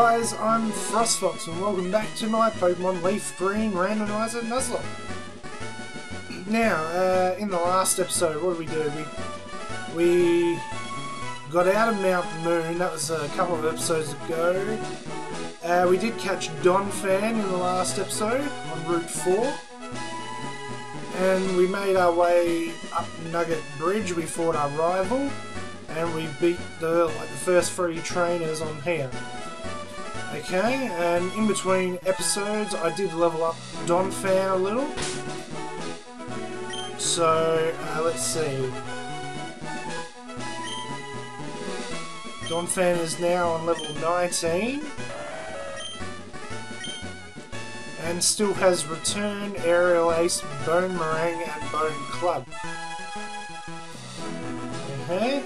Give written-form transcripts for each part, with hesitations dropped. guys, I'm Frostfox and welcome back to my Pokemon Leaf Green Randomizer Nuzlocke. Now, in the last episode, what did we do? We got out of Mount Moon, that was a couple of episodes ago. We did catch Donphan in the last episode on Route 4. And we made our way up Nugget Bridge, we fought our rival. And we beat the first three trainers on here. Okay, and in between episodes I did level up Donfair a little. So, let's see. Donfair is now on level 19. And still has Return, Aerial Ace, Bone Meringue and Bone Club. Okay.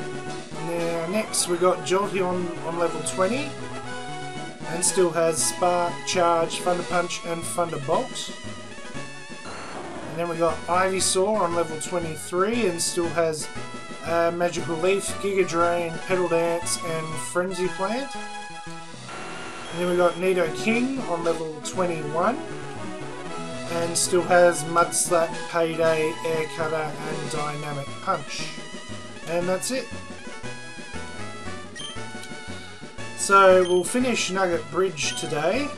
Now, next we got Jolteon on level 20, and still has Spark Charge, Thunder Punch, and Thunderbolt. And then we got Ivysaur on level 23, and still has Magical Leaf, Giga Drain, Petal Dance, and Frenzy Plant. And then we got Nido King on level 21, and still has Mud Slap, Payday, Air Cutter, and Dynamic Punch. And that's it. So we'll finish Nugget Bridge today.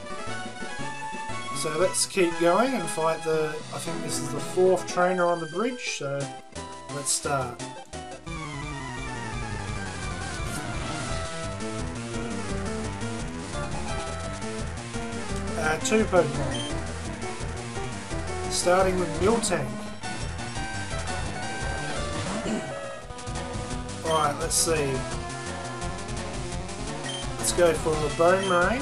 So let's keep going and fight the, I think this is the fourth trainer on the bridge, so let's start. Two Pokemon. Starting with Jolteon. Alright, let's see. Let's go for the Bone Meringue.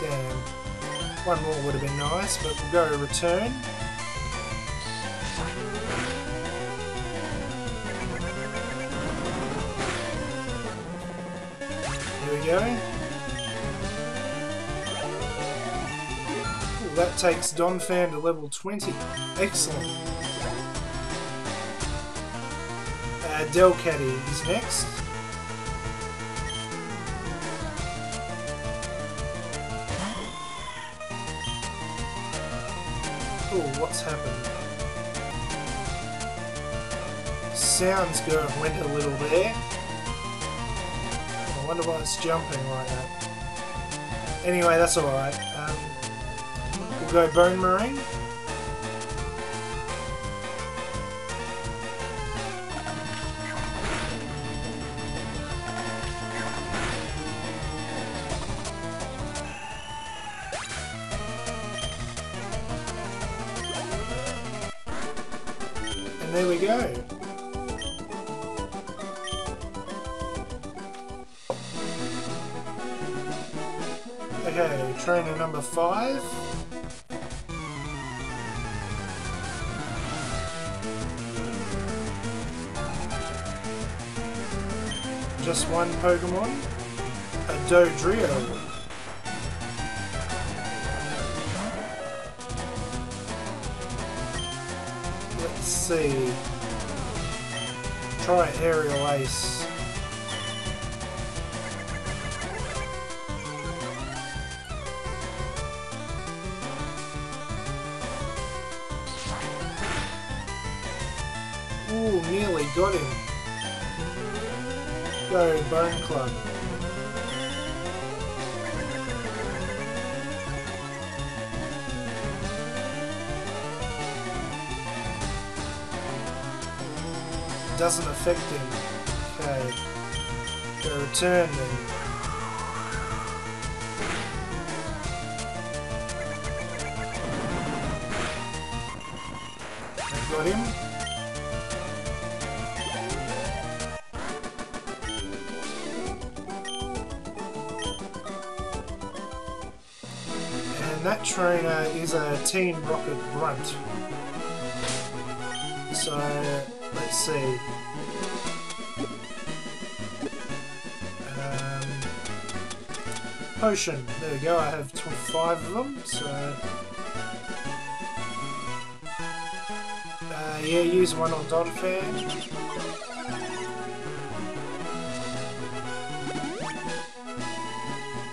Damn. One more would have been nice, but we'll go Return. Here we go. That takes Donphan to level 20. Excellent. Delcatty is next. Oh, what's happened? Sounds good. Went a little there. I wonder why it's jumping like that. Anyway, that's alright. We'll go Bone Meringue. And there we go. Okay, trainer number 5. Just one Pokemon, a Dodrio. Let's see. Try Aerial Ace. Ooh, nearly got him. Go Bone Club. Doesn't affect him. Okay. Go Return then. That got him. That trainer is a Team Rocket Grunt. So, let's see. Potion. There we go, I have 5 of them, so... Yeah, use one on Donfair.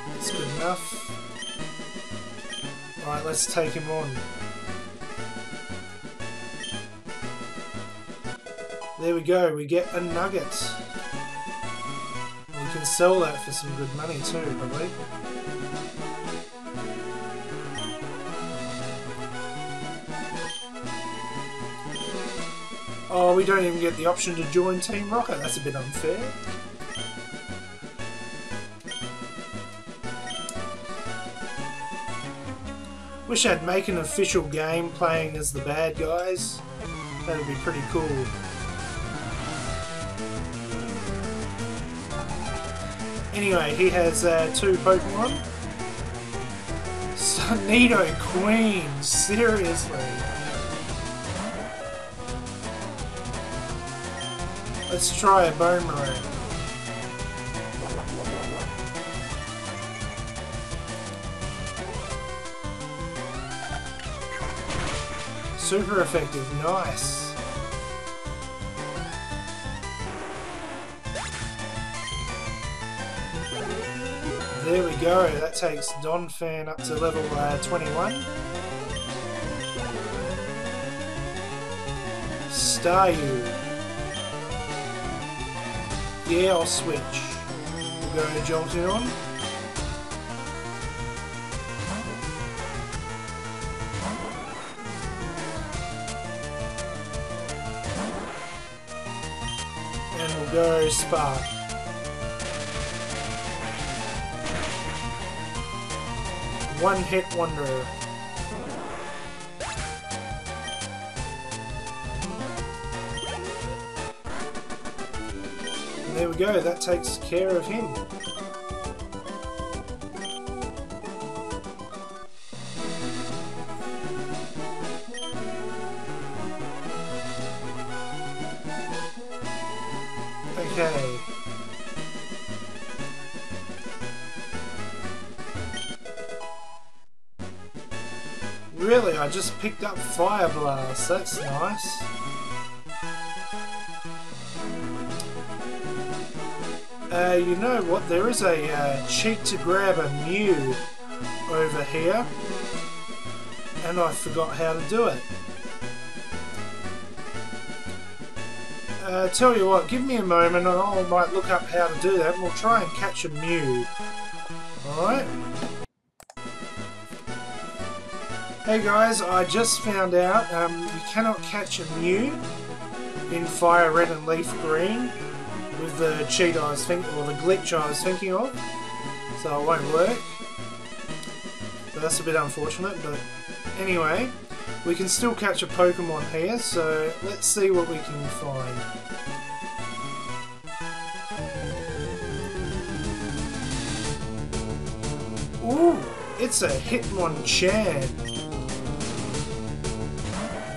That's good enough. Right, let's take him on. There we go, we get a nugget. We can sell that for some good money too, I believe. Oh, we don't even get the option to join Team Rocket, that's a bit unfair. Wish I'd make an official game playing as the bad guys. That would be pretty cool. Anyway, he has two Pokemon. Nido Queen, seriously. Let's try a Bone Meringue. Super effective, nice. There we go, that takes Donphan up to level 21. Staryu. Yeah, I'll switch. We'll go to Jolteon. And we'll go Spark. One hit wonder. And there we go, that takes care of him. Okay. Really, I just picked up Fire Blast, that's nice. You know what, there is a cheat to grab a Mew over here, and I forgot how to do it. Tell you what, give me a moment and I might look up how to do that, and we'll try and catch a Mew. Alright? Hey guys, I just found out you cannot catch a Mew in Fire Red and Leaf Green with the cheat I was thinking, or the glitch I was thinking of, so it won't work. So that's a bit unfortunate, but anyway, we can still catch a Pokemon here, so let's see what we can find. Ooh, it's a Hitmonchan.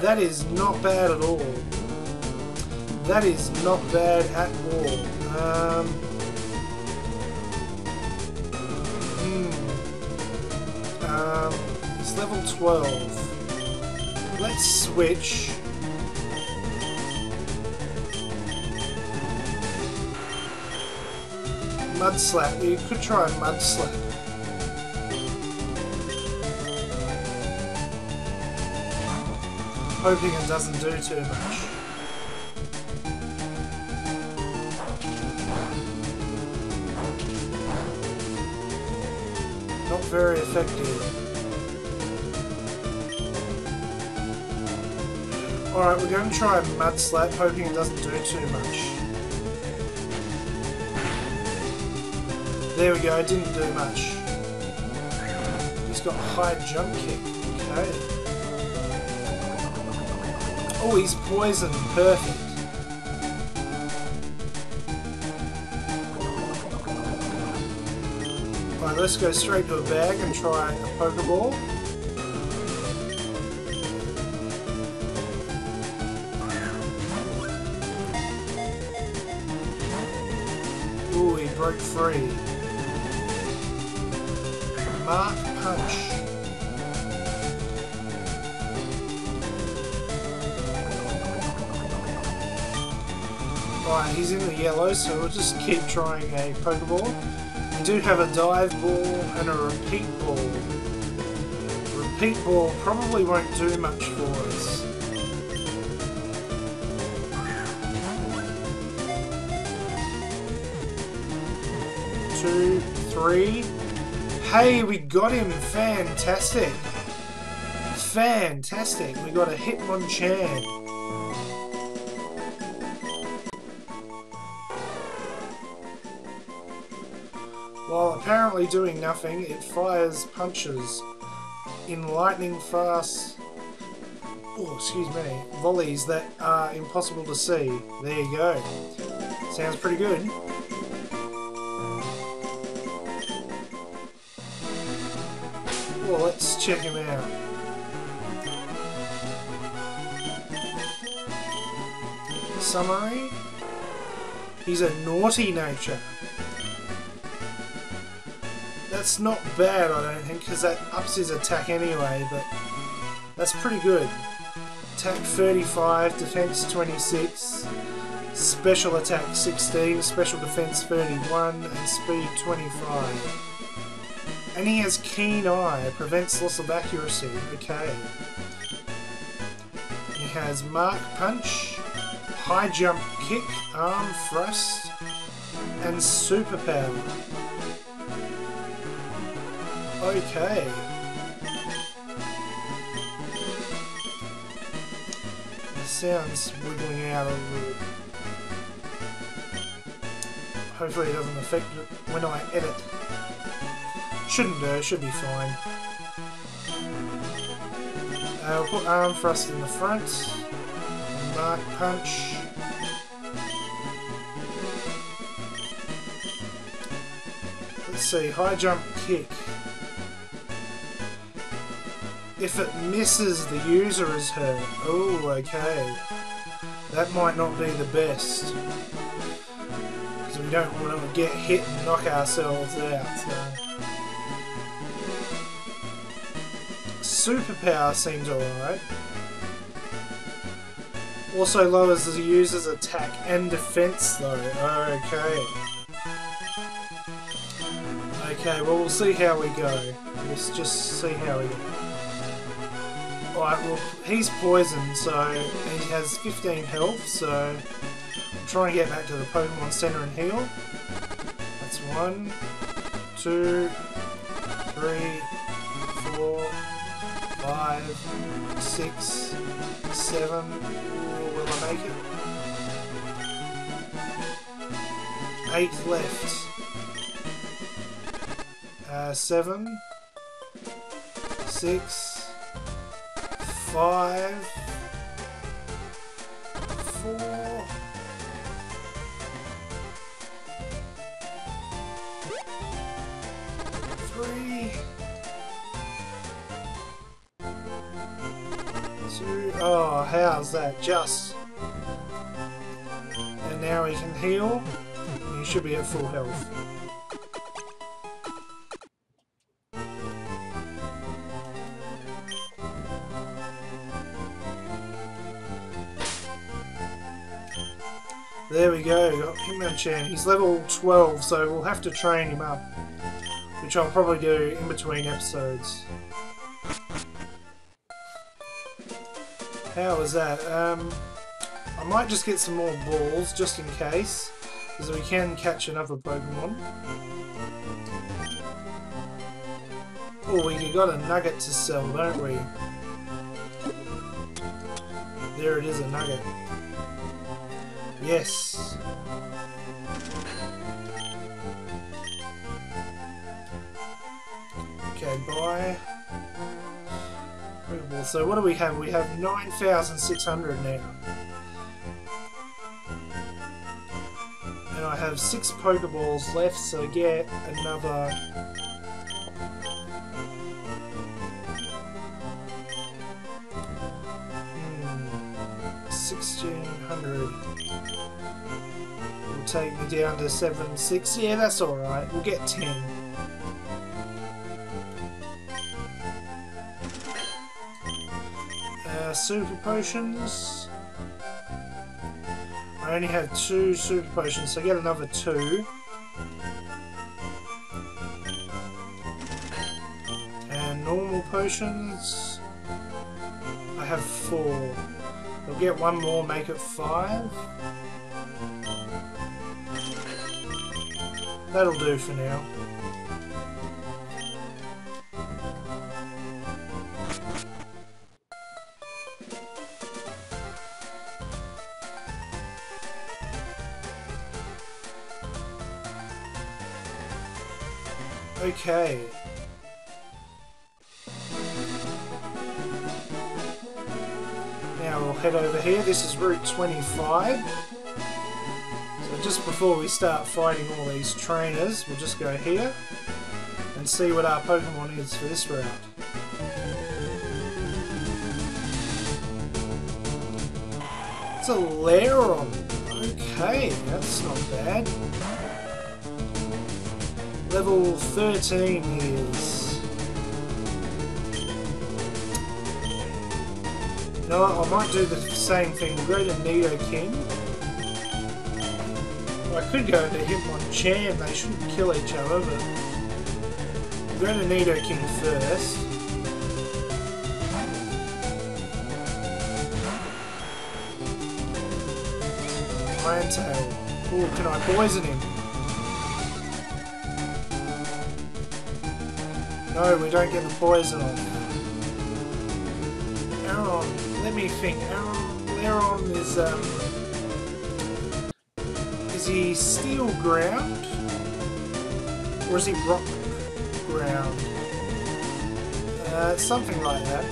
That is not bad at all. That is not bad at all. It's level 12. Let's switch. Mud Slap. We could try a Mud Slap. Hoping it doesn't do too much. Not very effective. Alright, we're going to try a Mud Slap, hoping it doesn't do too much. There we go, it didn't do much. He's got High Jump Kick, okay. Oh, he's poisoned. Perfect. Alright, let's go straight to a bag and try a Pokeball. Ooh, he broke free. Mark Punch. Alright, he's in the yellow, so we'll just keep trying a Pokeball. We do have a Dive Ball and a Repeat Ball. Repeat Ball probably won't do much for us. Two, three. Hey, we got him! Fantastic! Fantastic! We got a Hitmonchan. While apparently doing nothing, it fires punches in lightning fast... Oh, excuse me. Volleys that are impossible to see. There you go. Sounds pretty good. Well, let's check him out. Summary. He's a naughty nature. That's not bad, I don't think, because that ups his attack anyway, but that's pretty good. Attack 35, defense 26, special attack 16, special defense 31, and speed 25. And he has Keen Eye, prevents loss of accuracy. Okay. He has Mark Punch, High Jump Kick, Arm Thrust, and Super Power. Okay. The sound's wiggling out a little. Hopefully it doesn't affect it when I edit. Shouldn't do, should be fine. We'll put Arm Thrust in the front. And Mark Punch. Let's see, High Jump Kick. If it misses, the user is hurt. Oh, okay. That might not be the best. Because we don't want to get hit and knock ourselves out, so... Superpower seems alright. Also lowers the user's attack and defense though. Okay. Okay, well we'll see how we go. Let's just see how we go. Alright, well he's poisoned, so he has 15 health, so I'm trying to get back to the Pokemon Center and heal. That's 1, 2, 3, 4... 5, 6, 7. Ooh, will I make it? 8 left. 7, 6, 5, 4. Oh, how's that? Just. And now he can heal. He should be at full health. There we go, got Hitmonchan. He's level 12, so we'll have to train him up. Which I'll probably do in between episodes. How was that? I might just get some more balls, just in case, because we can catch another Pokemon. Oh, we got a nugget to sell, don't we? There it is, a nugget. Yes! Okay, bye. So what do we have? We have 9,600 now. And I have 6 Pokeballs left, so get another... Hmm, 1,600. We'll take me down to 7,600. Yeah, that's alright. We'll get 10. Super potions. I only have 2 super potions, so get another 2. And normal potions, I have 4. We'll get 1 more, make it 5. That'll do for now. Okay. Now we'll head over here. This is Route 25. So just before we start fighting all these trainers, we'll just go here and see what our Pokemon is for this route. It's a Lairon. Okay, that's not bad. Level 13 he is. No, I might do the same thing. We'll go to Nido King. I could go to Hitmonchan. They shouldn't kill each other, but we'll go to Nido King first. Iron Tail. Oh, can I poison him? No, we don't get the poison on. Aeron, let me think. Aeron is, is he steel ground? Or is he rock ground? Something like that.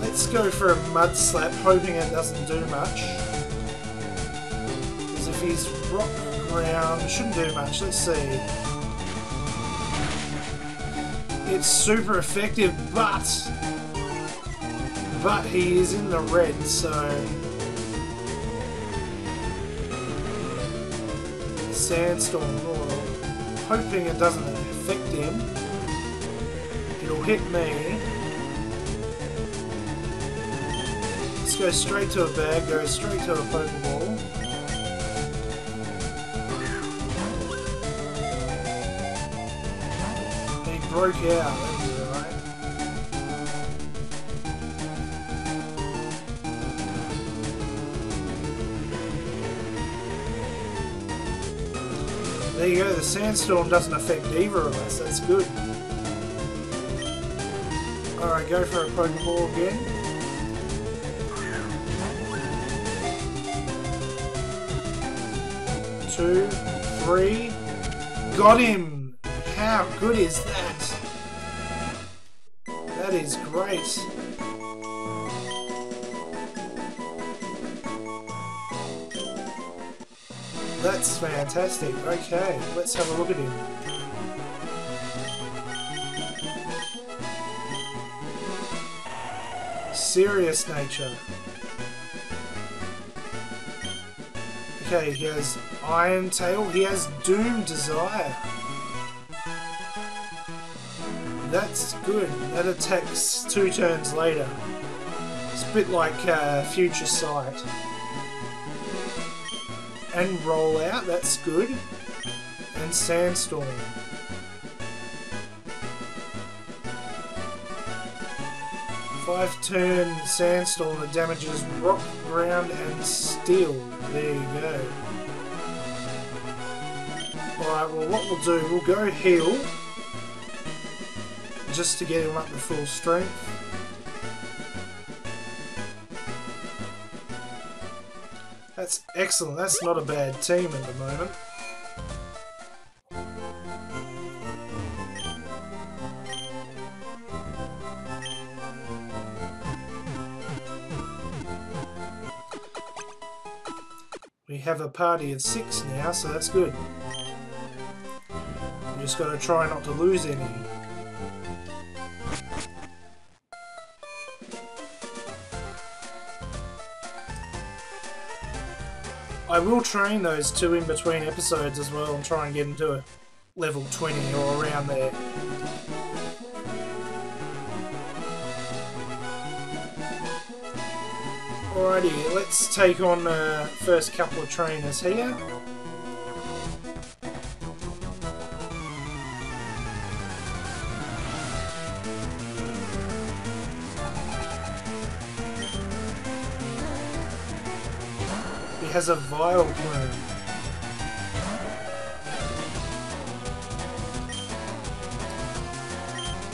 Let's go for a Mud Slap, hoping it doesn't do much. Because if he's rock ground, it shouldn't do much. Let's see. It's super effective, but he is in the red, so Sandstorm, oh, hoping it doesn't affect him. It'll hit me. Let's go straight to a bag, go straight to a Pokeball. Broke out, that was alright. There you go, the Sandstorm doesn't affect either of us, that's good. Alright, go for a Pokeball again. Two, three, got him! How good is that? That is great. That's fantastic. Okay, let's have a look at him. Serious nature. Okay, he has Iron Tail. He has Doom Desire. That's good. That attacks 2 turns later. It's a bit like Future Sight. And Roll Out, that's good. And Sandstorm. Five-turn Sandstorm that damages rock, ground, and steel. There you go. Alright, well what we'll do, we'll go heal. Just to get him up to full strength. That's excellent. That's not a bad team at the moment. We have a party of 6 now, so that's good. We've just got to try not to lose any. I will train those 2 in between episodes as well and try and get them to a level 20 or around there. Alrighty, let's take on the first couple of trainers here. He has a Vile Plume.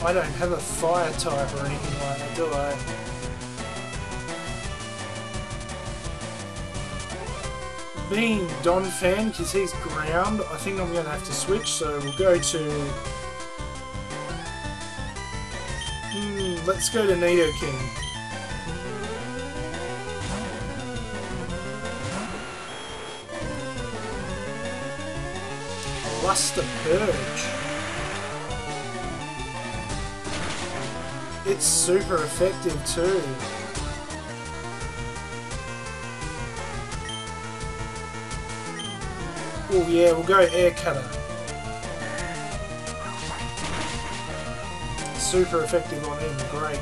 I don't have a fire type or anything like that, do I? Being Donphan, because he's ground, I think I'm going to have to switch, so we'll go to... let's go to Nido King. Luster Purge. It's super effective too. Oh yeah, we'll go Air Cutter. Super effective on him, great.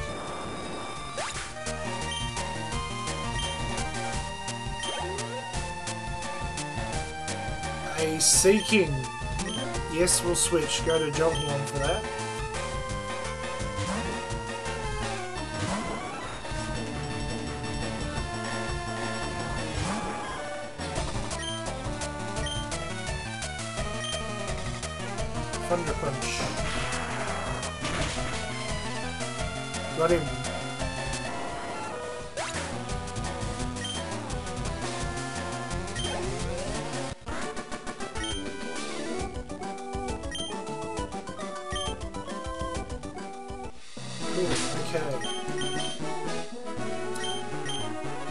A Sea King. Yes, we'll switch. Go to Jolteon for that. Thunder Punch. Got him. Cool, okay.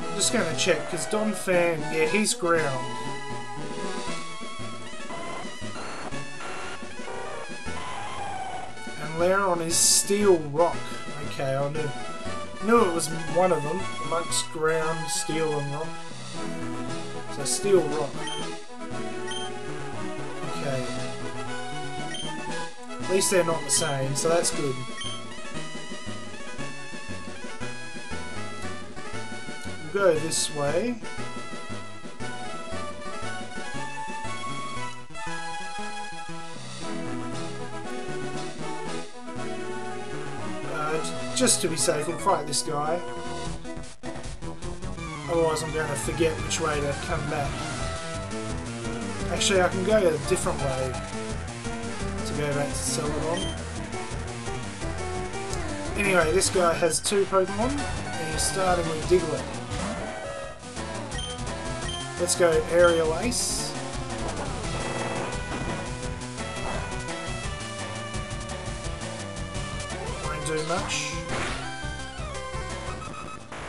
I'm just gonna check, because Donphan, yeah, he's ground. Lairon is Steel Rock. Okay, I knew it was one of them, amongst ground, steel and rock. So Steel Rock. Okay. At least they're not the same, so that's good. We'll go this way. Just to be safe, we'll fight this guy. Otherwise I'm going to forget which way to come back. Actually, I can go a different way to go back to Celadon. Anyway, this guy has two Pokemon, and he's starting with Diglett. Let's go Aerial Ace. Too much.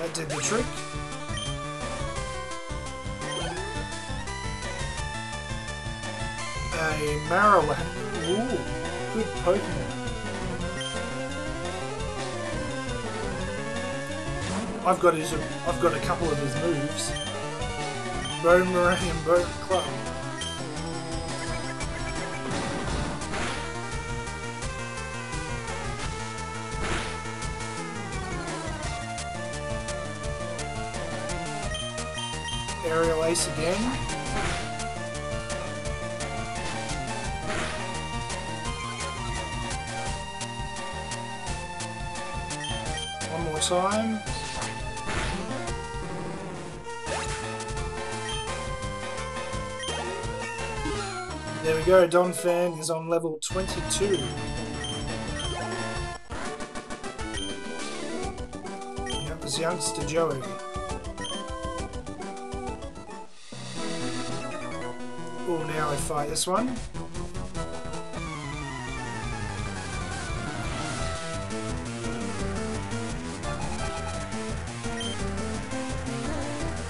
That did the trick. A Marowak. Ooh, good Pokemon. I've got a couple of his moves. Bone Meringue and Bone Club. Aerial Ace again. One more time. There we go, Donphan is on level 22. And that was youngster Joey. Oh, now I fight this one.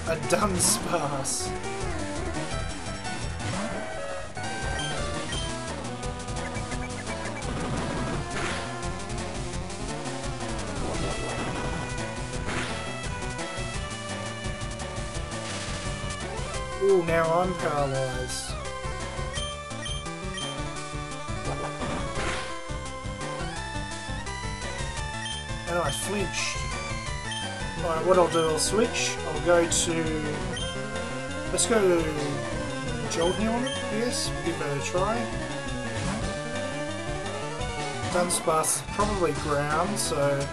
A Dunsparce. Oh, now I'm paralyzed. And I flinched. Alright, what I'll do, I'll switch. I'll go to... let's go to Jolteon, I guess. Give it a try. Dunsparce probably ground, so...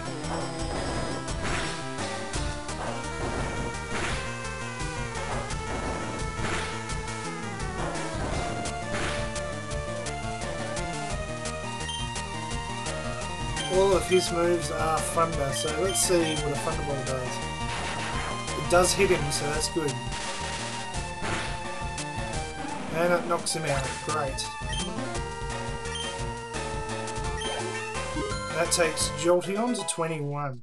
all of his moves are Thunder, so let's see what a Thunderbolt does. It does hit him, so that's good. And it knocks him out. Great. That takes Jolteon to 21.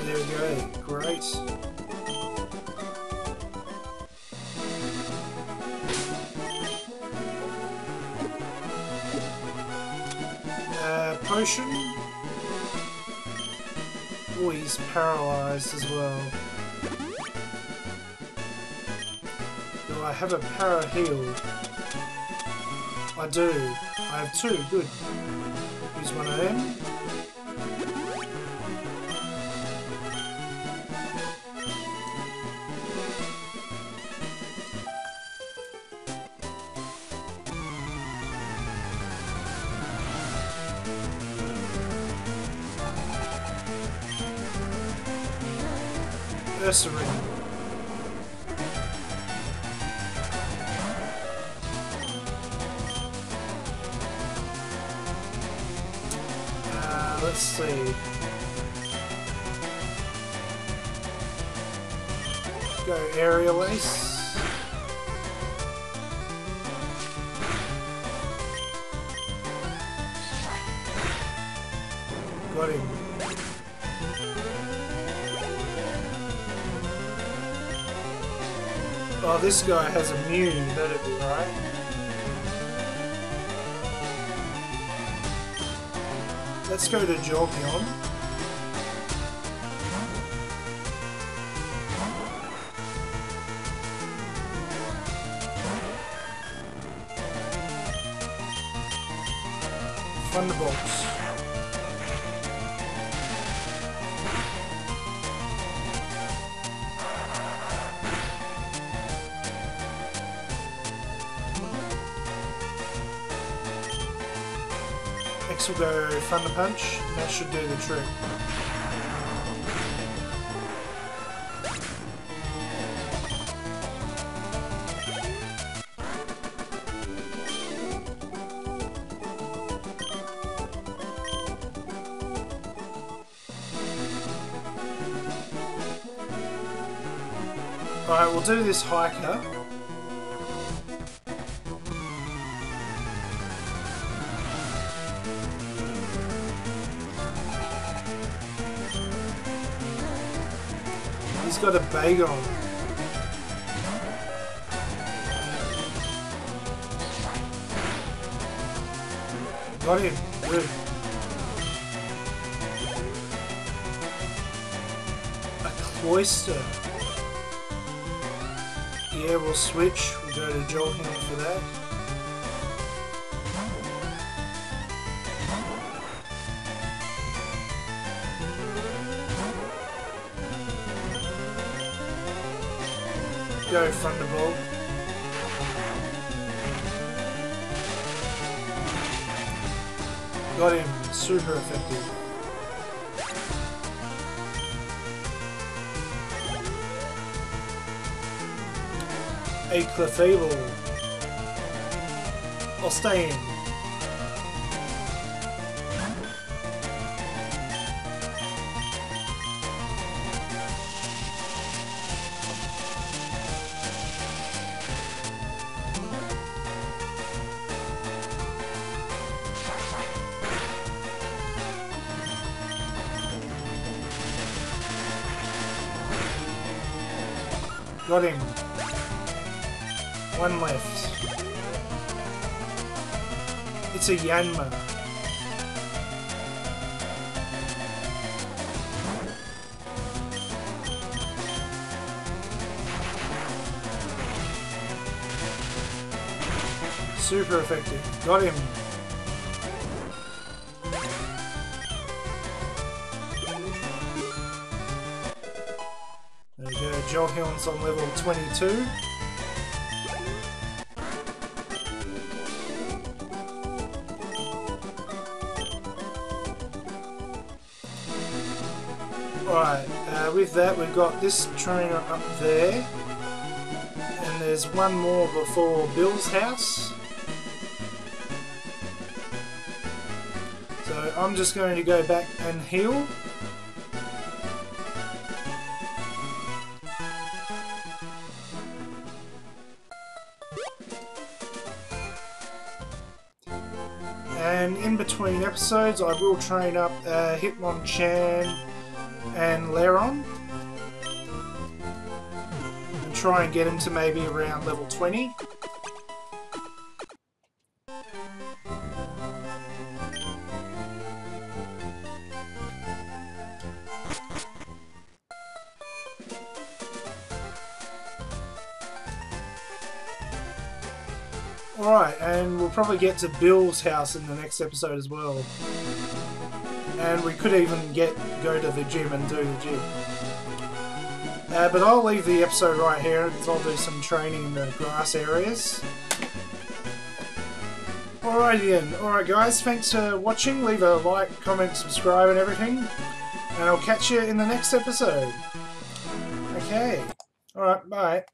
There we go. Great. Potion. Oh, he's paralysed as well. Do I have a para heal? I do. I have two. Good. Use one of them. Nursery. Let's see. Go Aerial Ace. Got him. Oh, this guy has a Mew, that'd be right. Let's go to Jolteon. Thunderbolts. Next we'll go Thunder Punch, and that should do the trick. Alright, we'll do this Hiker. Got a bagel. Got him. Good. A cloister. Yeah, we'll switch. We'll go to Jolteon for that. Go Thunderbolt. Got him. Super effective. A Clefable. I'll stay in. Got him. One left. It's a Yanma. Super effective. Got him. Jolteon's on level 22. Alright, with that we've got this trainer up there. And there's one more before Bill's house. So I'm just going to go back and heal. And in between episodes I will train up Hitmonchan and Lairon and try and get him to maybe around level 20. Alright, and we'll probably get to Bill's house in the next episode as well. And we could even go to the gym and do the gym. But I'll leave the episode right here because I'll do some training in the grass areas. Alrighty then. Alright guys, thanks for watching. Leave a like, comment, subscribe and everything. And I'll catch you in the next episode. Okay. Alright, bye.